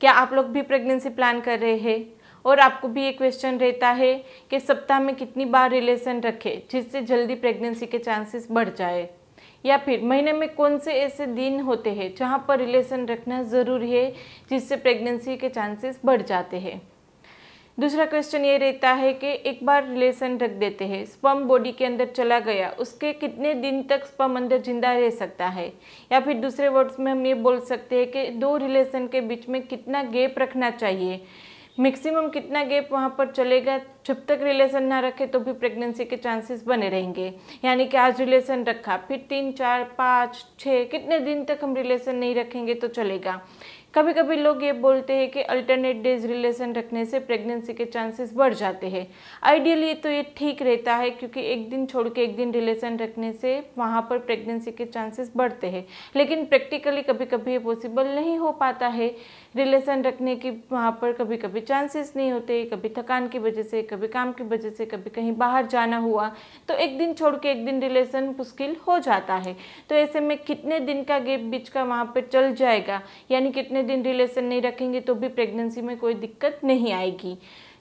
क्या आप लोग भी प्रेगनेंसी प्लान कर रहे हैं? और आपको भी ये क्वेश्चन रहता है कि सप्ताह में कितनी बार रिलेशन रखें जिससे जल्दी प्रेगनेंसी के चांसेस बढ़ जाए, या फिर महीने में कौन से ऐसे दिन होते हैं जहाँ पर रिलेशन रखना ज़रूरी है जिससे प्रेगनेंसी के चांसेस बढ़ जाते हैं। दूसरा क्वेश्चन ये रहता है कि एक बार रिलेशन रख देते हैं, स्पर्म बॉडी के अंदर चला गया, उसके कितने दिन तक स्पर्म अंदर जिंदा रह सकता है? या फिर दूसरे वर्ड्स में हम ये बोल सकते हैं कि दो रिलेशन के बीच में कितना गैप रखना चाहिए, मैक्सिमम कितना गैप वहाँ पर चलेगा, जब तक रिलेशन ना रखे तो भी प्रेगनेंसी के चांसेस बने रहेंगे। यानी कि आज रिलेशन रखा, फिर 3, 4, 5, 6 कितने दिन तक हम रिलेशन नहीं रखेंगे तो चलेगा। कभी कभी लोग ये बोलते हैं कि अल्टरनेट डेज रिलेशन रखने से प्रेगनेंसी के चांसेस बढ़ जाते हैं। आइडियली तो ये ठीक रहता है क्योंकि एक दिन छोड़ के एक दिन रिलेशन रखने से वहाँ पर प्रेगनेंसी के चांसेस बढ़ते हैं, लेकिन प्रैक्टिकली कभी कभी ये पॉसिबल नहीं हो पाता है। रिलेशन रखने की वहाँ पर कभी कभी चांसेस नहीं होते, कभी थकान की वजह से, कभी काम की वजह से, कभी कहीं बाहर जाना हुआ, तो एक दिन छोड़ के एक दिन रिलेशन मुश्किल हो जाता है। तो ऐसे में कितने दिन का गैप बीच का वहाँ पर चल जाएगा, यानी कितने दिन रिलेशन नहीं रखेंगे तो भी प्रेगनेंसी में कोई दिक्कत नहीं आएगी।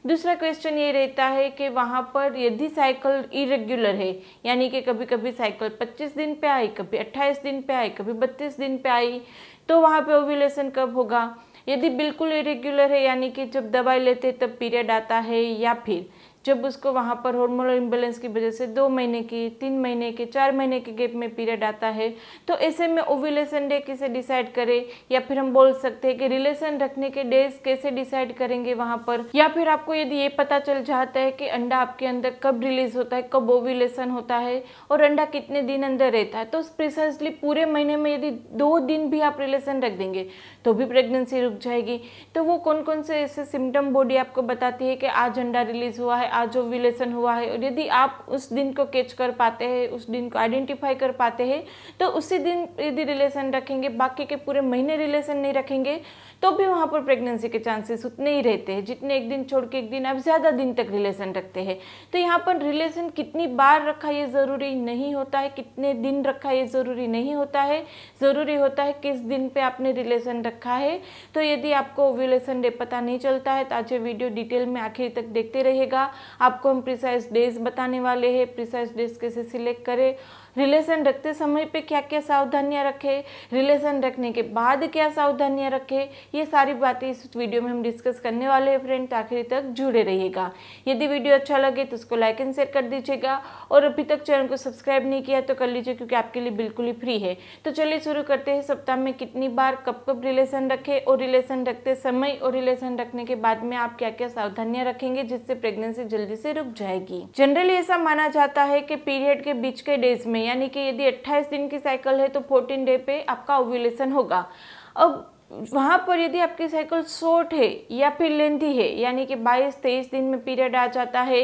दूसरा क्वेश्चन ये रहता है कि वहाँ पर यदि साइकिल इरेगुलर है, यानी कि कभी कभी साइकिल 25 दिन पे आई, कभी 28 दिन पे आई, कभी 32 दिन पे आई, तो वहाँ पे ओव्यूलेशन कब होगा? यदि बिल्कुल इरेगुलर है, यानी कि जब दवाई लेते तब पीरियड आता है, या फिर जब उसको वहाँ पर हार्मोनल इम्बैलेंस की वजह से 2 महीने की, 3 महीने के, 4 महीने के गैप में पीरियड आता है, तो ऐसे में ओव्यूलेशन डे कैसे डिसाइड करें, या फिर हम बोल सकते हैं कि रिलेशन रखने के डेज कैसे डिसाइड करेंगे वहाँ पर। या फिर आपको यदि ये पता चल जाता है कि अंडा आपके अंदर कब रिलीज होता है, कब ओव्यूलेशन होता है और अंडा कितने दिन अंदर रहता है, तो प्रिसाइसली पूरे महीने में यदि 2 दिन भी आप रिलेशन रख देंगे तो भी प्रेगनेंसी रुक जाएगी। तो वो कौन कौन से ऐसे सिम्टम बॉडी आपको बताती है कि आज अंडा रिलीज हुआ है, आज ओव्यूलेशन हुआ है, और यदि आप उस दिन को कैच कर पाते हैं, उस दिन को आइडेंटिफाई कर पाते हैं, तो उसी दिन यदि रिलेशन रखेंगे, बाकी के पूरे महीने रिलेशन नहीं रखेंगे तो भी वहाँ पर प्रेगनेंसी के चांसेस उतने ही रहते हैं जितने एक दिन छोड़ के एक दिन आप ज़्यादा दिन तक रिलेशन रखते हैं। तो यहाँ पर रिलेशन कितनी बार रखा ये ज़रूरी नहीं होता है, कितने दिन रखा ये ज़रूरी नहीं होता है, ज़रूरी होता है किस दिन पर आपने रिलेशन रखा है। तो यदि आपको ओव्यूलेशन डे पता नहीं चलता है तो आज ये वीडियो डिटेल में आखिर तक देखते रहेगा। आपको हम प्रिसाइस डेज बताने वाले हैं, प्रिसाइस डेज कैसे सिलेक्ट करें, रिलेशन रखते समय पे क्या क्या सावधानियां रखें, रिलेशन रखने के बाद क्या सावधानियां रखें, ये सारी बातें इस वीडियो में हम डिस्कस करने वाले हैं। फ्रेंड आखिर तक जुड़े रहिएगा। यदि वीडियो अच्छा लगे तो उसको लाइक एंड शेयर कर दीजिएगा, और अभी तक चैनल को सब्सक्राइब नहीं किया तो कर लीजिए क्योंकि आपके लिए बिल्कुल ही फ्री है। तो चलिए शुरू करते हैं। सप्ताह में कितनी बार, कब कब रिलेशन रखें, और रिलेशन रखते समय और रिलेशन रखने के बाद में आप क्या क्या सावधानियाँ रखेंगे जिससे प्रेगनेंसी जल्दी से रुक जाएगी। जनरली ऐसा माना जाता है कि पीरियड के बीच के डेज में, यानी कि यदि 28 दिन की साइकिल है तो 14 डे पे आपका ओव्यूलेशन होगा। अब वहाँ पर यदि आपकी साइकिल शॉर्ट है या फिर लेंथी है, यानी कि 22-23 दिन में पीरियड आ जाता है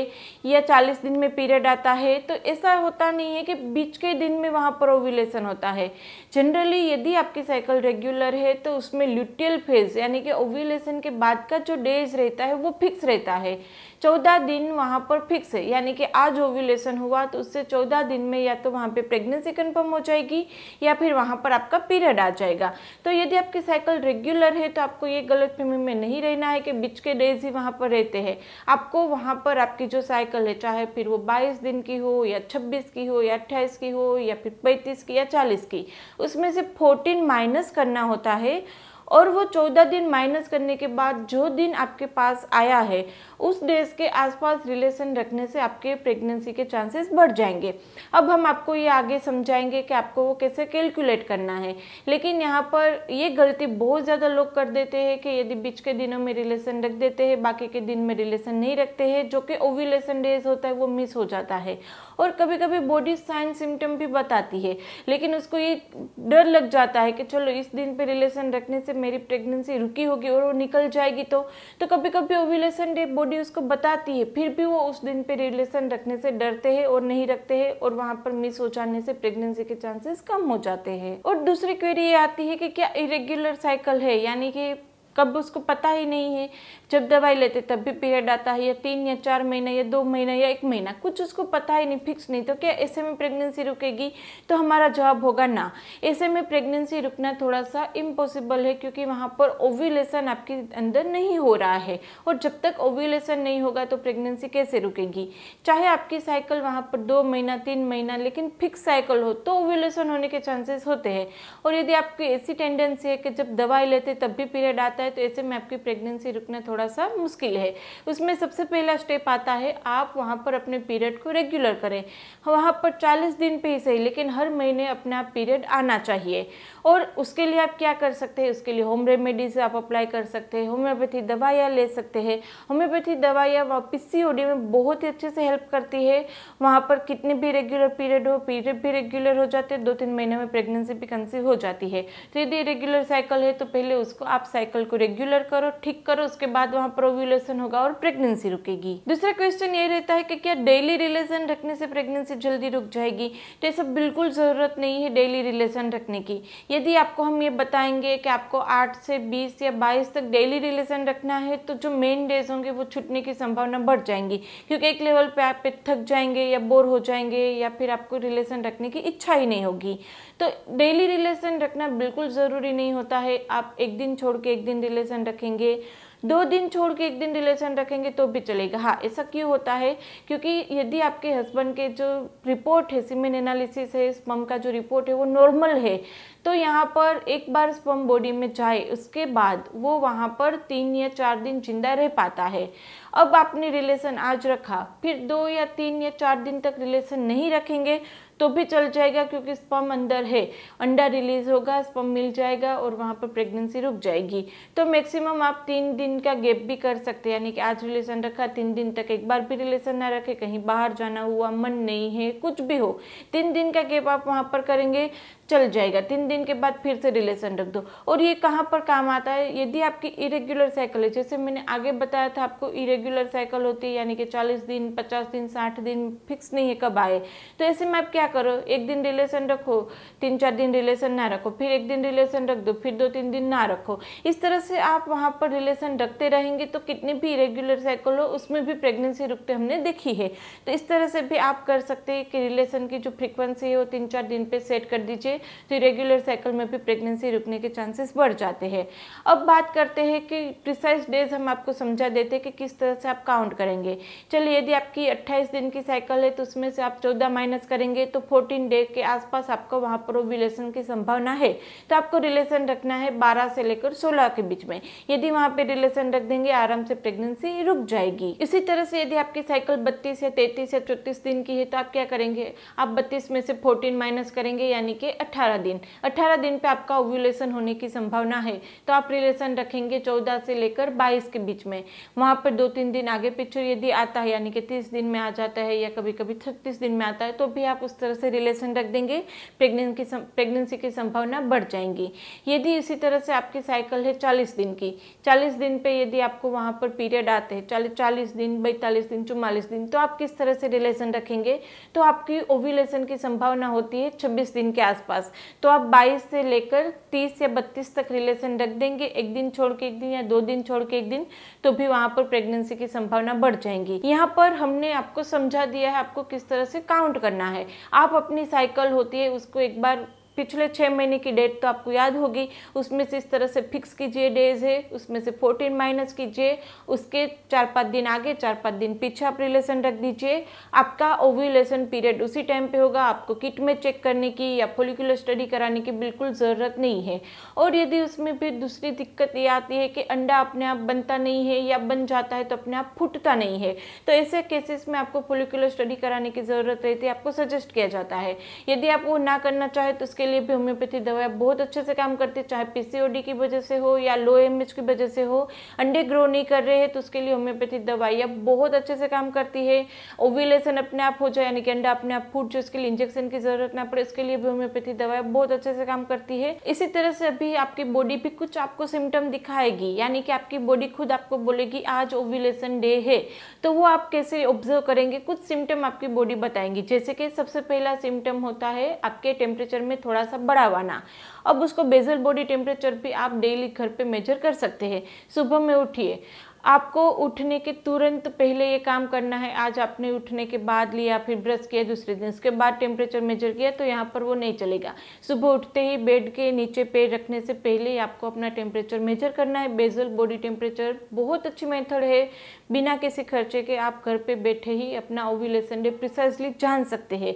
या 40 दिन में पीरियड आता है, तो ऐसा होता नहीं है कि बीच के दिन में वहाँ पर ओव्यूलेशन होता है। जनरली यदि आपकी साइकिल रेगुलर है तो उसमें ल्यूटियल फेज, यानी कि ओव्यूलेशन के बाद का जो डेज रहता है वो फिक्स रहता है। 14 दिन वहाँ पर फिक्स है, यानी कि आज ओव्यूलेशन हुआ तो उससे 14 दिन में या तो वहाँ पे प्रेगनेंसी कंफर्म हो जाएगी या फिर वहाँ पर आपका पीरियड आ जाएगा। तो यदि आपकी साइकिल रेगुलर है तो आपको ये गलत फहमी में नहीं रहना है कि बीच के डेज ही वहाँ पर रहते हैं। आपको वहाँ पर आपकी जो साइकिल है, चाहे फिर वो 22 दिन की हो या 26 की हो या 28 की हो या फिर 35 की या 40 की, उसमें से 14 माइनस करना होता है, और वो 14 दिन माइनस करने के बाद जो दिन आपके पास आया है उस डेज के आसपास रिलेशन रखने से आपके प्रेगनेंसी के चांसेस बढ़ जाएंगे। अब हम आपको ये आगे समझाएंगे कि आपको वो कैसे कैलकुलेट करना है, लेकिन यहाँ पर ये गलती बहुत ज़्यादा लोग कर देते हैं कि यदि बीच के दिनों में रिलेशन रख देते हैं, बाकी के दिन में रिलेशन नहीं रखते हैं, जो कि ओव्यूलेशन डेज होता है वो मिस हो जाता है। और कभी कभी बॉडी साइन सिम्टम भी बताती है, लेकिन उसको ये डर लग जाता है कि चलो इस दिन पर रिलेशन रखने से मेरी प्रेगनेंसी रुकी होगी और वो निकल जाएगी। तो कभी कभी ओव्यूलेशन डे बॉडी उसको बताती है, फिर भी वो उस दिन पे रिलेशन रखने से डरते हैं और नहीं रखते हैं, और वहाँ पर मिस हो जाने से प्रेगनेंसी के चांसेस कम हो जाते हैं। और दूसरी क्वेरी ये आती है कि क्या इरेगुलर साइकिल है, यानी कि कब उसको पता ही नहीं है। जब दवाई लेते तब भी पीरियड आता है, या 3 या 4 महीने या 2 महीने या 1 महीना, कुछ उसको पता ही नहीं, फिक्स नहीं। तो क्या ऐसे में प्रेगनेंसी रुकेगी तो हमारा जॉब होगा ना। ऐसे में प्रेगनेंसी रुकना थोड़ा सा इम्पॉसिबल है, क्योंकि वहाँ पर ओव्यूलेशन आपके अंदर नहीं हो रहा है, और जब तक ओव्यूलेशन नहीं होगा तो प्रेगनेंसी कैसे रुकेगी। चाहे आपकी साइकिल वहाँ पर 2 महीना 3 महीना, लेकिन फिक्स साइकिल हो तो ओव्यूलेशन होने के चांसेस होते हैं। और यदि आपकी ऐसी टेंडेंसी है कि जब दवाई लेते तब भी पीरियड आता है, तो ऐसे में आपकी प्रेगनेंसी रुकना थोड़ा सा मुश्किल है। उसमें सबसे पहला स्टेप आता है, आप वहाँ पर अपने पीरियड को रेगुलर करें। वहाँ पर 40 दिन पे ही सही, लेकिन हर महीने अपना पीरियड आना चाहिए। और उसके लिए आप क्या कर सकते हैं, उसके लिए होम रेमेडीज आप अप्लाई कर सकते हैं, होम्योपैथी दवाइयाँ ले सकते हैं। होम्योपैथी दवाइयाँ वहाँ PCOD में बहुत ही अच्छे से हेल्प करती है। वहाँ पर कितने भी रेगुलर पीरियड हो, पीरियड भी रेगुलर हो जाते हैं, 2-3 महीने में प्रेगनेंसी भी कंसीव हो जाती है। तो यदि रेगुलर साइकिल है तो पहले उसको आप साइकिल को रेगुलर करो, ठीक करो, उसके बाद वहाँ पर ओव्यूलेशन होगा और प्रेगनेंसी रुकेगी। दूसरा क्वेश्चन ये रहता है कि क्या डेली रिलेशन रखने से प्रेगनेंसी जल्दी रुक जाएगी। तो ऐसा बिल्कुल ज़रूरत नहीं है डेली रिलेशन रखने की। यदि आपको हम ये बताएंगे कि आपको 8 से 20 या 22 तक डेली रिलेशन रखना है, तो जो मेन डेज होंगे वो छूटने की संभावना बढ़ जाएंगी, क्योंकि एक लेवल पे आप थक जाएंगे या बोर हो जाएंगे या फिर आपको रिलेशन रखने की इच्छा ही नहीं होगी। तो डेली रिलेशन रखना बिल्कुल ज़रूरी नहीं होता है। आप 1 दिन छोड़ के 1 दिन रिलेशन रखेंगे, 2 दिन छोड़ के 1 दिन रिलेशन रखेंगे तो भी चलेगा। हाँ, ऐसा क्यों होता है, क्योंकि यदि आपके हस्बैंड के जो रिपोर्ट है, सीमेन एनालिसिस है, स्पर्म का जो रिपोर्ट है वो नॉर्मल है, तो यहाँ पर एक बार स्पर्म बॉडी में जाए उसके बाद वो वहाँ पर 3 या 4 दिन जिंदा रह पाता है। अब आपने रिलेशन आज रखा, फिर 2 या 3 या 4 दिन तक रिलेशन नहीं रखेंगे तो भी चल जाएगा, क्योंकि स्पर्म अंदर है, अंडा रिलीज होगा, स्पर्म मिल जाएगा और वहाँ पर प्रेगनेंसी रुक जाएगी। तो मैक्सिमम आप 3 दिन का गैप भी कर सकते हैं, यानी कि आज रिलेशन रखा, 3 दिन तक एक बार भी रिलेशन ना रखे, कहीं बाहर जाना हुआ, मन नहीं है, कुछ भी हो, 3 दिन का गैप आप वहाँ पर करेंगे, चल जाएगा। 3 दिन के बाद फिर से रिलेशन रख दो। और ये कहाँ पर काम आता है, यदि आपकी इरेगुलर साइकिल है, जैसे मैंने आगे बताया था आपको इरेगुलर साइकिल होती है, यानी कि 40 दिन 50 दिन 60 दिन फिक्स नहीं है कब आए। तो ऐसे में आप क्या करो, 1 दिन रिलेशन रखो, 3-4 दिन रिलेशन ना रखो, फिर 1 दिन रिलेशन रख दो, फिर 2-3 दिन ना रखो। इस तरह से आप वहाँ पर रिलेशन रखते रहेंगे तो कितनी भी इरेगुलर साइकिल हो उसमें भी प्रेगनेंसी रुकते हमने देखी है। तो इस तरह से भी आप कर सकते हैं कि रिलेशन की जो फ्रिक्वेंसी है वो 3-4 दिन पर सेट कर दीजिए, तो इरेगुलर साइकिल में भी प्रेगनेंसी रुकने के चांसेस बढ़ जाते हैं। अब बात करते हैं कि प्रिसाइज डेज हम आपको समझा देते हैं कि किस तरह से आप काउंट करेंगे। चलिए, यदि आपकी 28 दिन की साइकिल है तो उसमें से आप 14 माइनस करेंगे तो 14 डे के आसपास आपको वहाँ पर ओव्यूलेशन की संभावना है। तो आपको रिलेशन रखना है 12 से लेकर 16 के बीच में। यदि वहाँ पे रिलेशन रख देंगे आराम से प्रेगनेंसी रुक जाएगी। इसी तरह से यदि आपकी साइकिल 32 या 33 या 34 दिन की है तो आप क्या करेंगे, आप 32 में से 14 माइनस करेंगे, यानी कि 18 दिन। 18 दिन पे आपका ओव्यूलेशन होने की संभावना है, तो आप रिलेशन रखेंगे 14 से लेकर 22 के बीच में। वहाँ पर 2-3 दिन आगे पीछे यदि आता है, यानी कि 30 दिन में आ जाता है या कभी कभी 36 दिन में आता है, तो भी आप उस तरह से रिलेशन रख देंगे, प्रेगनेंसी की संभावना बढ़ जाएंगी। यदि इसी तरह से आपकी साइकिल है 40 दिन की, 40 दिन पे यदि आपको वहाँ पर पीरियड आते हैं, 40 दिन 42 दिन 44 दिन, तो आप किस तरह से रिलेशन रखेंगे, तो आपकी ओव्यूलेशन की संभावना होती है 26 दिन के आसपास। तो आप 22 से लेकर 30 या 32 तक रिलेशन रख देंगे, 1 दिन छोड़ के 1 दिन या 2 दिन छोड़ के 1 दिन, तो भी वहाँ पर प्रेगनेंसी की संभावना बढ़ जाएंगी। यहाँ पर हमने आपको समझा दिया है आपको किस तरह से काउंट करना है। आप अपनी साइकिल होती है उसको एक बार, पिछले 6 महीने की डेट तो आपको याद होगी, उसमें से इस तरह से फिक्स कीजिए डेज है, उसमें से 14 माइनस कीजिए, उसके 4-5 दिन आगे 4-5 दिन पीछे आप रिलेशन रख दीजिए। आपका ओव्यूलेशन पीरियड उसी टाइम पे होगा, आपको किट में चेक करने की या फॉलिकुलर स्टडी कराने की बिल्कुल ज़रूरत नहीं है। और यदि उसमें फिर दूसरी दिक्कत ये आती है कि अंडा अपने आप बनता नहीं है या बन जाता है तो अपने आप फूटता नहीं है, तो ऐसे केसेस में आपको फॉलिकुलर स्टडी कराने की ज़रूरत रहती है, आपको सजेस्ट किया जाता है। यदि आप वो ना करना चाहे तो के लिए भी होम्योपैथी दवाएं बहुत अच्छे से काम करती है, चाहे PCOD की वजह से हो या लो MH की वजह से हो, अंडे ग्रो नहीं कर रहे हैं तो उसके लिए होम्योपैथी दवाइयाँ बहुत अच्छे से काम करती है। ओव्यूलेशन अपने आप हो जाए, यानी कि अंडा अपने आप फूट जाए, उसके लिए इंजेक्शन की जरूरत ना पड़े, उसके लिए भी होम्योपैथी दवाएं बहुत अच्छे से काम करती है। इसी तरह से अभी आपकी बॉडी भी कुछ आपको सिम्टम दिखाएगी, यानी कि आपकी बॉडी खुद आपको बोलेगी आज ओव्यूलेशन डे है, तो वो आप कैसे ऑब्जर्व करेंगे, कुछ सिम्टम आपकी बॉडी बताएंगी। जैसे कि सबसे पहला सिम्टम होता है आपके टेम्परेचर में थोड़ा सा बढ़ावाना। अब उसको बेसल बॉडी टेम्परेचर भी आप डेली घर पे मेजर कर सकते हैं। सुबह में उठिए, आपको उठने के तुरंत पहले ये काम करना है। आज आपने उठने के बाद लिया, फिर ब्रश किया, दूसरे दिन उसके बाद टेम्परेचर मेजर किया, तो यहाँ पर वो नहीं चलेगा। सुबह उठते ही बेड के नीचे पैर रखने से पहले ही आपको अपना टेम्परेचर मेजर करना है। बेसल बॉडी टेम्परेचर बहुत अच्छी मेथड है, बिना किसी खर्चे के आप घर पे बैठे ही अपना ओव्यूलेशन डे प्रिसाइसली जान सकते हैं।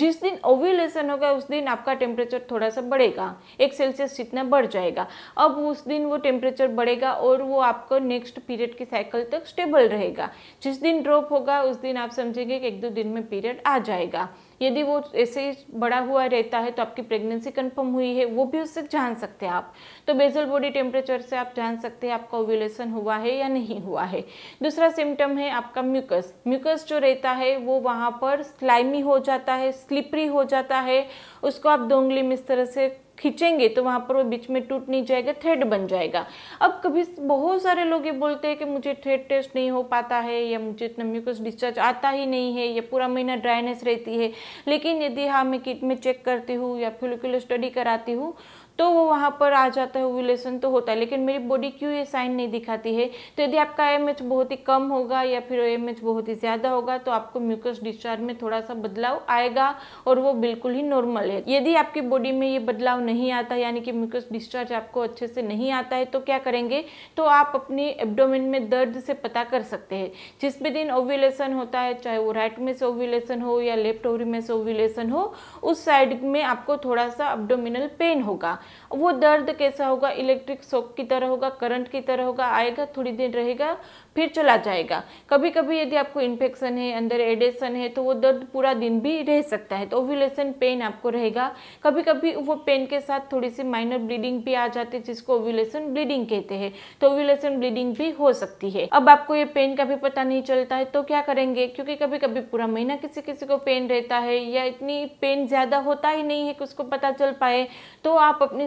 जिस दिन ओव्यूलेशन होगा उस दिन आपका टेम्परेचर थोड़ा सा बढ़ेगा, 1 सेल्सियस जितना बढ़ जाएगा। अब उस दिन वो टेम्परेचर बढ़ेगा और वो आपको नेक्स्ट पीरियड की साइकिल तक स्टेबल रहेगा। जिस दिन ड्रॉप होगा उस दिन आप समझेंगे कि 1-2 दिन में पीरियड आ जाएगा। यदि वो ऐसे ही बढ़ा हुआ रहता है तो आपकी प्रेगनेंसी कंफर्म हुई है, वो भी उससे जान सकते हैं आप। तो बेसल बॉडी टेम्परेचर से आप जान सकते हैं आपका ओव्यूलेशन हुआ है या नहीं हुआ है। दूसरा सिम्टम है आपका म्यूकस। म्यूकस जो रहता है वो वहाँ पर स्लाइमी हो जाता है, स्लिपरी हो जाता है। उसको आप दो उंगली में इस तरह से खींचेंगे तो वहाँ पर वो बीच में टूट नहीं जाएगा, थ्रेड बन जाएगा। अब कभी बहुत सारे लोग ये बोलते हैं कि मुझे थ्रेड टेस्ट नहीं हो पाता है, या मुझे इतना म्यूकस डिस्चार्ज आता ही नहीं है, या पूरा महीना ड्राइनेस रहती है। लेकिन यदि हाँ मैं किट में चेक करती हूँ या फॉलिक्यूलर स्टडी कराती हूँ तो वो वहाँ पर आ जाता है, ओव्यूलेशन तो होता है, लेकिन मेरी बॉडी क्यों ये साइन नहीं दिखाती है। तो यदि आपका AMH बहुत ही कम होगा या फिर AMH बहुत ही ज़्यादा होगा तो आपको म्यूकस डिस्चार्ज में थोड़ा सा बदलाव आएगा और वो बिल्कुल ही नॉर्मल है। यदि आपकी बॉडी में ये बदलाव नहीं आता, यानी कि म्यूकस डिस्चार्ज आपको अच्छे से नहीं आता है, तो क्या करेंगे, तो आप अपने एब्डोमेन में दर्द से पता कर सकते हैं। जिस भी दिन ओव्यूलेशन होता है, चाहे वो राइट में से ओव्यूलेशन हो या लेफ्ट ओवरी में से ओव्यूलेशन हो, उस साइड में आपको थोड़ा सा एब्डोमिनल पेन होगा। वो दर्द कैसा होगा, इलेक्ट्रिक शॉक की तरह होगा, करंट की तरह होगा, आएगा, थोड़ी देर रहेगा, फिर चला जाएगा। कभी कभी यदि आपको इन्फेक्शन है, अंदर एडेशन है, तो वो दर्द पूरा दिन भी रह सकता है। तो ओव्यूलेशन पेन आपको रहेगा। कभी कभी वो पेन के साथ थोड़ी सी माइनर ब्लीडिंग भी आ जाती है, जिसको ओव्यूलेशन ब्लीडिंग कहते हैं। तो ओव्यूलेशन ब्लीडिंग भी हो सकती है। अब आपको ये पेन का भी पता नहीं चलता है तो क्या करेंगे, क्योंकि कभी कभी पूरा महीना किसी किसी को पेन रहता है, या इतनी पेन ज़्यादा होता ही नहीं है कि उसको पता चल पाए, तो आप अपनी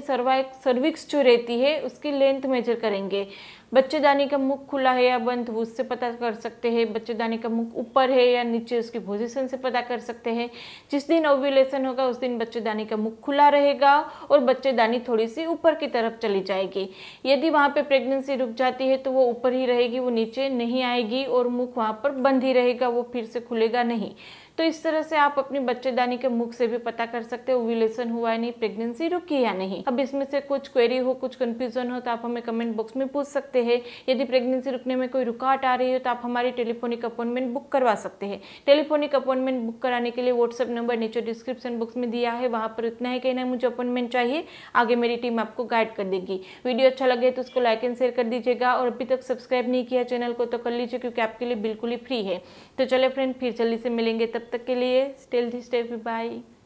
सर्विक्स जो रहती है उसकी लेंथ मेजर करेंगे। बच्चेदानी का मुख खुला है या बंद, उससे पता कर सकते हैं। बच्चेदानी का मुख ऊपर है या नीचे, उसकी पोजीशन से पता कर सकते हैं। जिस दिन ओव्यूलेशन होगा उस दिन बच्चेदानी का मुख खुला रहेगा और बच्चेदानी थोड़ी सी ऊपर की तरफ चली जाएगी। यदि वहाँ पे प्रेगनेंसी रुक जाती है तो वो ऊपर ही रहेगी, वो नीचे नहीं आएगी, और मुख वहाँ पर बंद ही रहेगा, वो फिर से खुलेगा नहीं। तो इस तरह से आप अपनी बच्चेदानी के मुख से भी पता कर सकते हैं ओव्यूलेशन हुआ है नहीं, प्रेगनेंसी रुकी या नहीं। अब इसमें से कुछ क्वेरी हो, कुछ कंफ्यूजन हो, तो आप हमें कमेंट बॉक्स में पूछ सकते हैं। यदि प्रेगनेंसी रुकने में कोई रुकावट आ रही हो तो आप हमारी टेलीफोनिक अपॉइंटमेंट बुक करवा सकते हैं। टेलीफोनिक अपॉइंटमेंट बुक कराने के लिए व्हाट्सअप नंबर नीचे डिस्क्रिप्शन बॉक्स में दिया है, वहाँ पर इतना ही कहना मुझे अपॉइंटमेंट चाहिए, आगे मेरी टीम आपको गाइड कर देगी। वीडियो अच्छा लगे तो उसको लाइक एंड शेयर कर दीजिएगा, और अभी तक सब्सक्राइब नहीं किया चैनल को तो कर लीजिए, क्योंकि आपके लिए बिल्कुल ही फ्री है। तो चले फ्रेंड, फिर जल्दी से मिलेंगे, तब तक के लिए stay healthy, stay happy, bye.